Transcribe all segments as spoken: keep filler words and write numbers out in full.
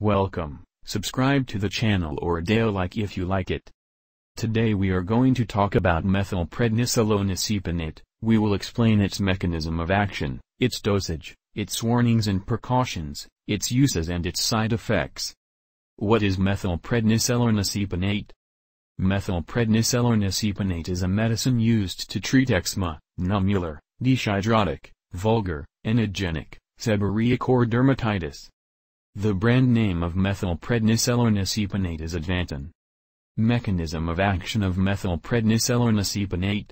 Welcome, subscribe to the channel or dale like if you like it. Today we are going to talk about methylprednisolone aceponate. We will explain its mechanism of action, its dosage, its warnings and precautions, its uses and its side effects. What is methylprednisolone aceponate? Methylprednisolone aceponate is a medicine used to treat eczema, nummular, dyshidrotic, vulgar, enogenic, seborrheic or dermatitis. The brand name of methylprednisolone aceponate is Advantan. Mechanism of action of methylprednisolone aceponate.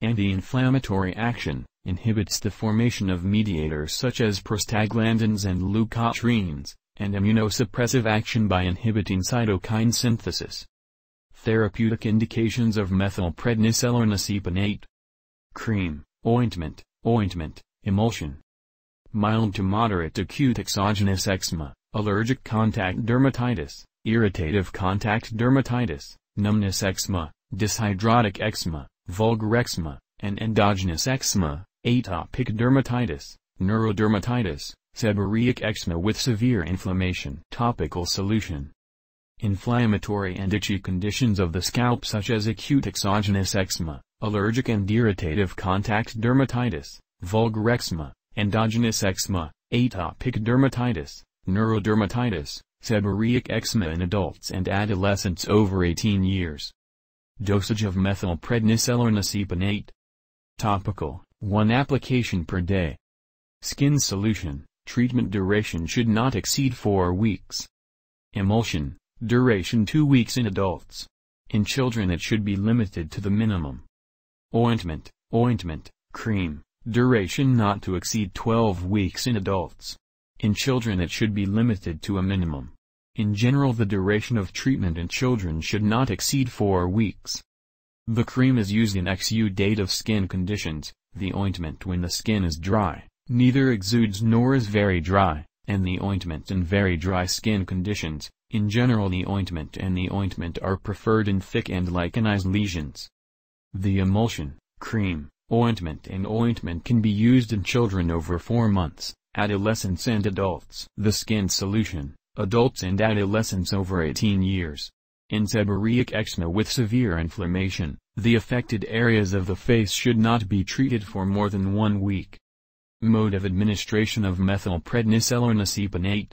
Anti-inflammatory action, inhibits the formation of mediators such as prostaglandins and leukotrienes, and immunosuppressive action by inhibiting cytokine synthesis. Therapeutic indications of methylprednisolone aceponate. Cream, ointment, ointment, emulsion. Mild to moderate acute exogenous eczema, allergic contact dermatitis, irritative contact dermatitis, numbness eczema, dyshidrotic eczema, vulgar eczema, and endogenous eczema, atopic dermatitis, neurodermatitis, seborrheic eczema with severe inflammation. Topical solution. Inflammatory and itchy conditions of the scalp such as acute exogenous eczema, allergic and irritative contact dermatitis, vulgar eczema, endogenous eczema, atopic dermatitis, neurodermatitis, seborrheic eczema in adults and adolescents over eighteen years. Dosage of methylprednisolone aceponate. Topical, one application per day. Skin solution, treatment duration should not exceed four weeks. Emulsion, duration two weeks in adults. In children it should be limited to the minimum. Ointment, ointment, cream. Duration not to exceed twelve weeks in adults. In children it should be limited to a minimum. In general the duration of treatment in children should not exceed four weeks. The cream is used in exudative skin conditions, the ointment when the skin is dry, neither exudes nor is very dry, and the ointment in very dry skin conditions. In general the ointment and the ointment are preferred in thick and lichenized lesions. The emulsion, cream, ointment and ointment can be used in children over four months, adolescents and adults. The skin solution, adults and adolescents over eighteen years. In seborrheic eczema with severe inflammation, the affected areas of the face should not be treated for more than one week. Mode of administration of methylprednisolone aceponate.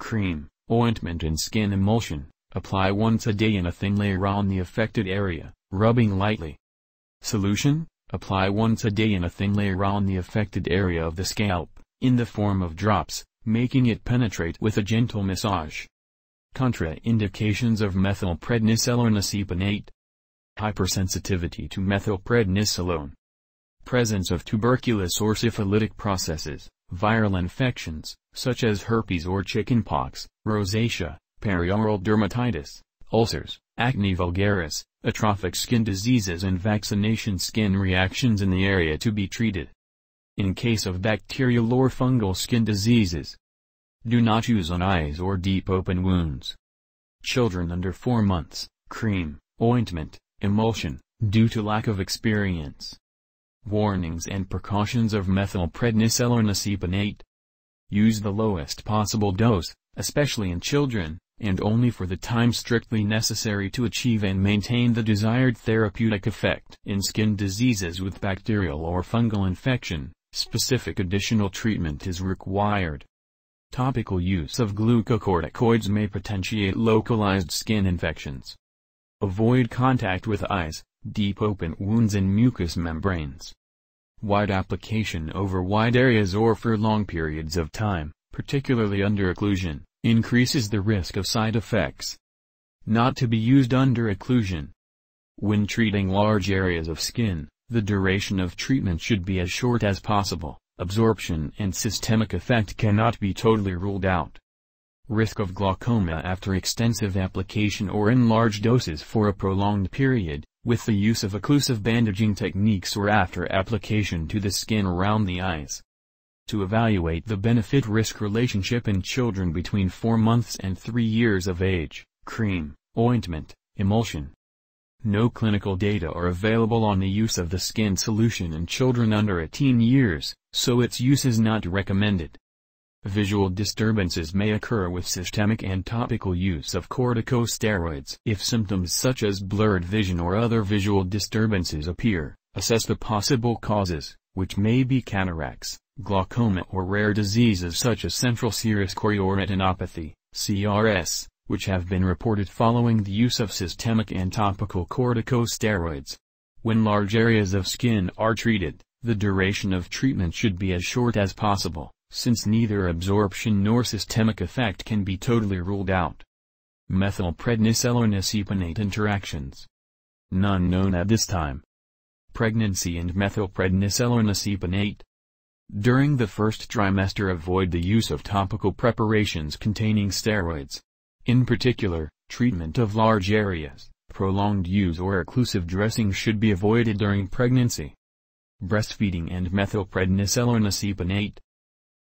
Cream, ointment and skin emulsion, apply once a day in a thin layer on the affected area, rubbing lightly. Solution? Apply once a day in a thin layer on the affected area of the scalp, in the form of drops, making it penetrate with a gentle massage. Contraindications of methylprednisolone aceponate. Hypersensitivity to methylprednisolone. Presence of tuberculous or syphilitic processes, viral infections, such as herpes or chickenpox, rosacea, perioral dermatitis, ulcers, acne vulgaris, atrophic skin diseases and vaccination skin reactions in the area to be treated. In case of bacterial or fungal skin diseases, do not use on eyes or deep open wounds. Children under four months, cream, ointment, emulsion, due to lack of experience. Warnings and precautions of methylprednisolone aceponate. Use the lowest possible dose, especially in children, and only for the time strictly necessary to achieve and maintain the desired therapeutic effect. In skin diseases with bacterial or fungal infection, specific additional treatment is required. Topical use of glucocorticoids may potentiate localized skin infections. Avoid contact with eyes, deep open wounds and mucous membranes. Wide application over wide areas or for long periods of time, particularly under occlusion, increases the risk of side effects. Not to be used under occlusion. When treating large areas of skin, the duration of treatment should be as short as possible. Absorption and systemic effect cannot be totally ruled out. Risk of glaucoma after extensive application or in large doses for a prolonged period, with the use of occlusive bandaging techniques or after application to the skin around the eyes. To evaluate the benefit-risk relationship in children between four months and three years of age, cream, ointment, emulsion. No clinical data are available on the use of the skin solution in children under eighteen years, so its use is not recommended. Visual disturbances may occur with systemic and topical use of corticosteroids. If symptoms such as blurred vision or other visual disturbances appear, assess the possible causes, which may be cataracts, glaucoma, or rare diseases such as central serous chorioretinopathy, C S R, which have been reported following the use of systemic and topical corticosteroids. When large areas of skin are treated, the duration of treatment should be as short as possible, since neither absorption nor systemic effect can be totally ruled out. Methylprednisolone aceponate interactions. None known at this time. Pregnancy and methylprednisolone aceponate. During the first trimester, avoid the use of topical preparations containing steroids. In particular, treatment of large areas, prolonged use, or occlusive dressing should be avoided during pregnancy. Breastfeeding and methylprednisolone aceponate.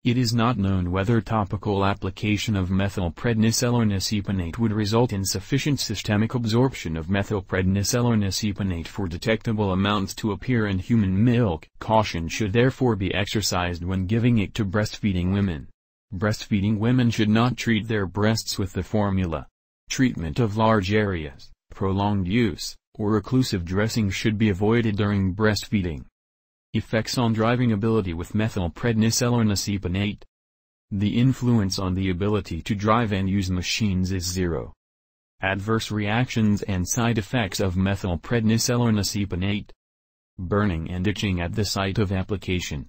It is not known whether topical application of methylprednisolone aceponate would result in sufficient systemic absorption of methylprednisolone aceponate for detectable amounts to appear in human milk. Caution should therefore be exercised when giving it to breastfeeding women. Breastfeeding women should not treat their breasts with the formula. Treatment of large areas, prolonged use, or occlusive dressing should be avoided during breastfeeding. Effects on driving ability with methylprednisolone aceponate. The influence on the ability to drive and use machines is zero. Adverse reactions and side effects of methylprednisolone aceponate. Burning and itching at the site of application.